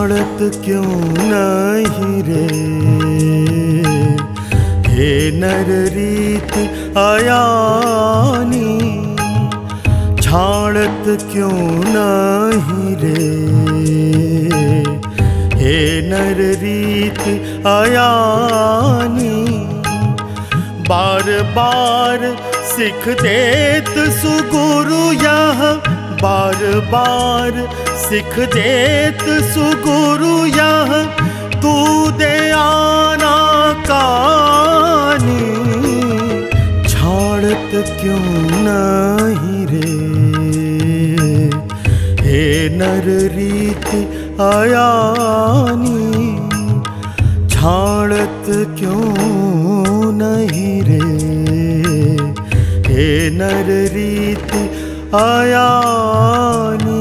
छांडत क्यों नाहिं रे। हे नर रीत आयानी छांडत क्यों नाहिं रे। हे नर रीत आयानी बार बार सिख देत सुगुरु यह, बार बार सिख देत सुगुरु यह। तू दे आना कानी छांडत क्यों नाहिं रे। हे नर रीत आयानी छांडत क्यों नाहिं रे। हे नर रीत आयानी।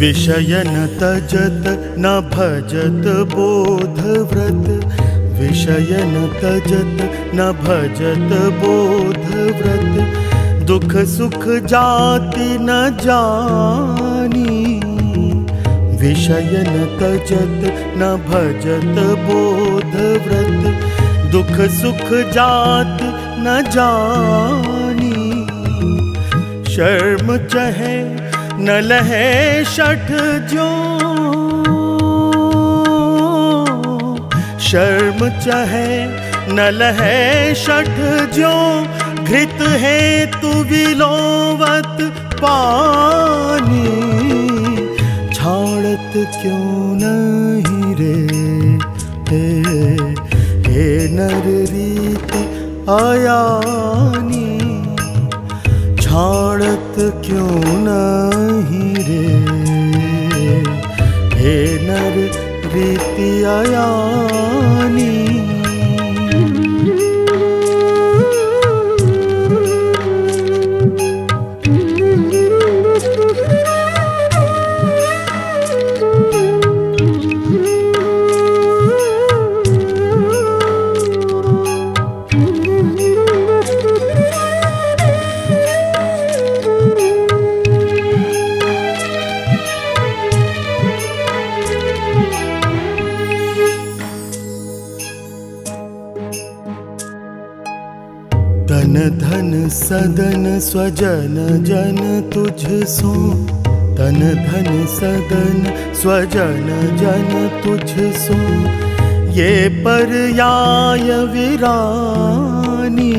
विषयन तजत न भजत बोधव्रत, विषयन तजत न भजत बोधव्रत। दुख सुख जाति न जानी, विषयन तजत न भजत बोधव्रत। दुख सुख जाति न जानी शर्म चहे न लहे शठ जो, शर्म चहे न लहे शठ जो। घृत है तु विलोवत पानी छांडत क्यों नाहिं रे। हे नर रीत आयानी छांडत क्यों नाहिं रे। हे नर रीत आयानी। तन धन सदन स्वजन जन तुझ सो, तन धन सदन स्वजन जन तुझ सो। ये पर्याय वीरानी,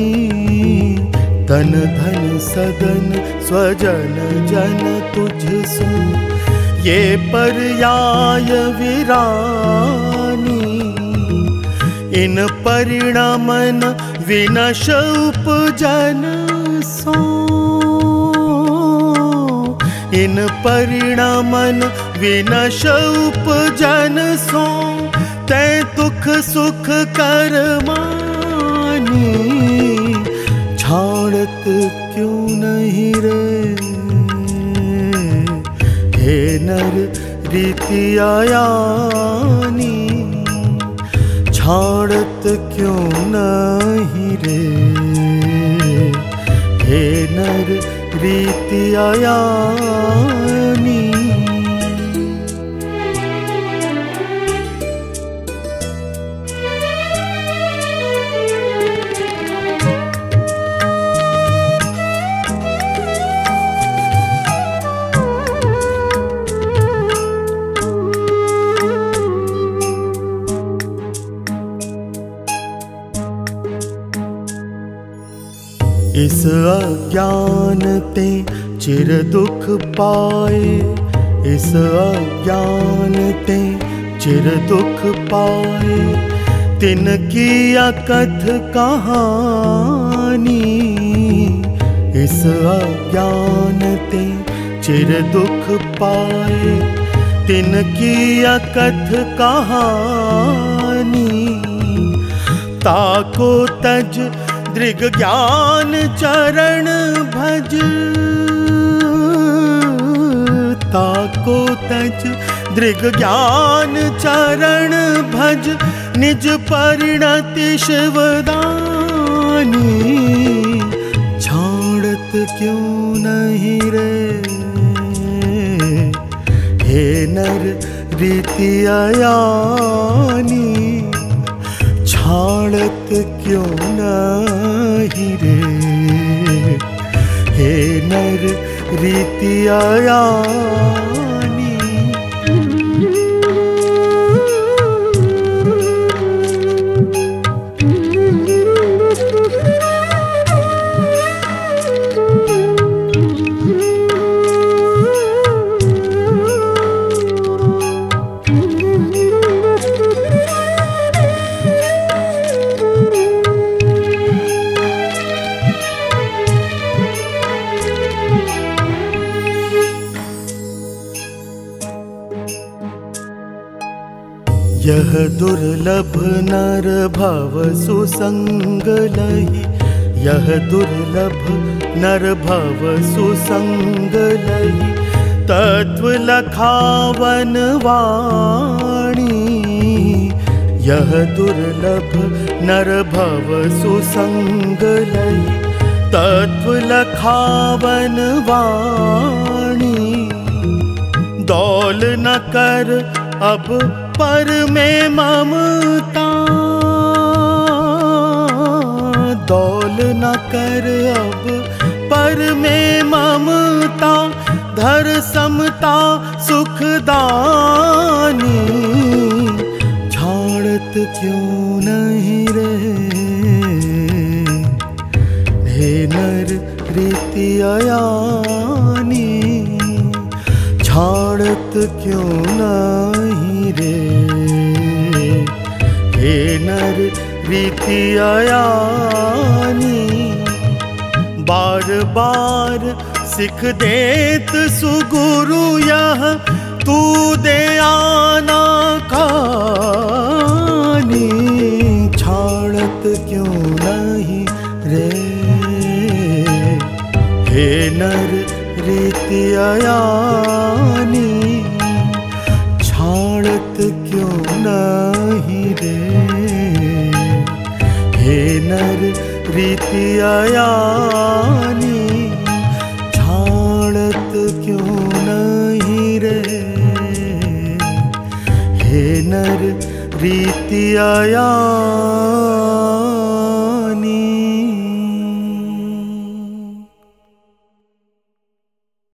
तन धन सदन स्वजन जन तुझ सो। ये पर्याय वीरानी इन परिणामन विनश उपजन सो, इन परिणामन विनश उपजन सो। तै दुख सुख कर मानी छांडत क्यों नाहिं रे। हे नर रीत आयानी छांडत क्यों नाहिं रे। हे नर रीत आयानी। इस अज्ञान ते चिर दुख पाए, इस अज्ञान ते चिर दुख पाए। तिनकी अकथ कहानी, इस अज्ञान ते चिर दुख पाए। तिनकी अकथ कहानी ताको तज दृग ज्ञान चरण भज ताको तज दृग ज्ञान चरण भज निज परिणति शिवदानी छांडत क्यों नहीं रे हे नर रीति अयानी छांडत क्यों नहीं रे हे नर रीति अयानी। यह दुर्लभ नर भव सुसंग लही यह दुर्लभ नर भव सुसंग लही तत्व लखावन वाणी यह दुर्लभ नर भव सुसंग लही तत्व लखावन वाणी डोल न कर अब पर में ममता डोल न कर अब पर में ममता धर समता सुखदानी छांडत क्यों नहीं रे हे नर रीति अयानी छांडत क्यों नहीं रे हे नर रीति अयानी। बार बार सिख देत सुगुरु यह तू दे आना खानी छांडत क्यों नहीं रे हे नर रीति अयानी छांडत क्यों नहीं रे हे नर रीति अयानी छांडत क्यों नहीं रे हे नर रीति अयानी।